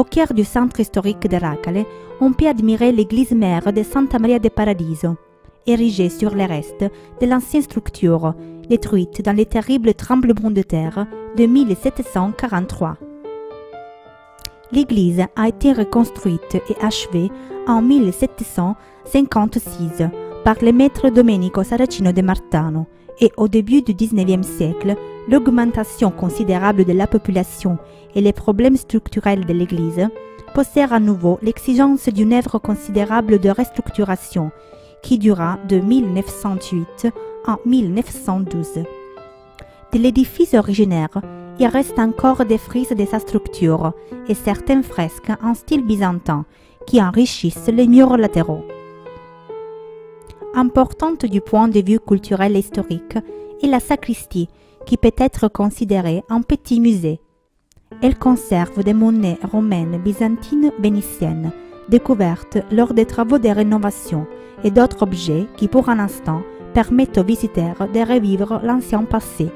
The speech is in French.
Au cœur du centre historique de Racale, on peut admirer l'église mère de Santa Maria de' Paradiso, érigée sur les restes de l'ancienne structure, détruite dans les terribles tremblements de terre de 1743. L'église a été reconstruite et achevée en 1756 par le maître Domenico Saracino de Martano et au début du XIXe siècle, l'augmentation considérable de la population et les problèmes structurels de l'église poussèrent à nouveau l'exigence d'une œuvre considérable de restructuration qui dura de 1908 en 1912. De l'édifice originaire, il reste encore des frises de sa structure et certaines fresques en style byzantin qui enrichissent les murs latéraux. Importante du point de vue culturel et historique est la sacristie qui peut être considérée un petit musée. Elle conserve des monnaies romaines, byzantines, vénitiennes, découvertes lors des travaux de rénovation et d'autres objets qui pour un instant permettent aux visiteurs de revivre l'ancien passé.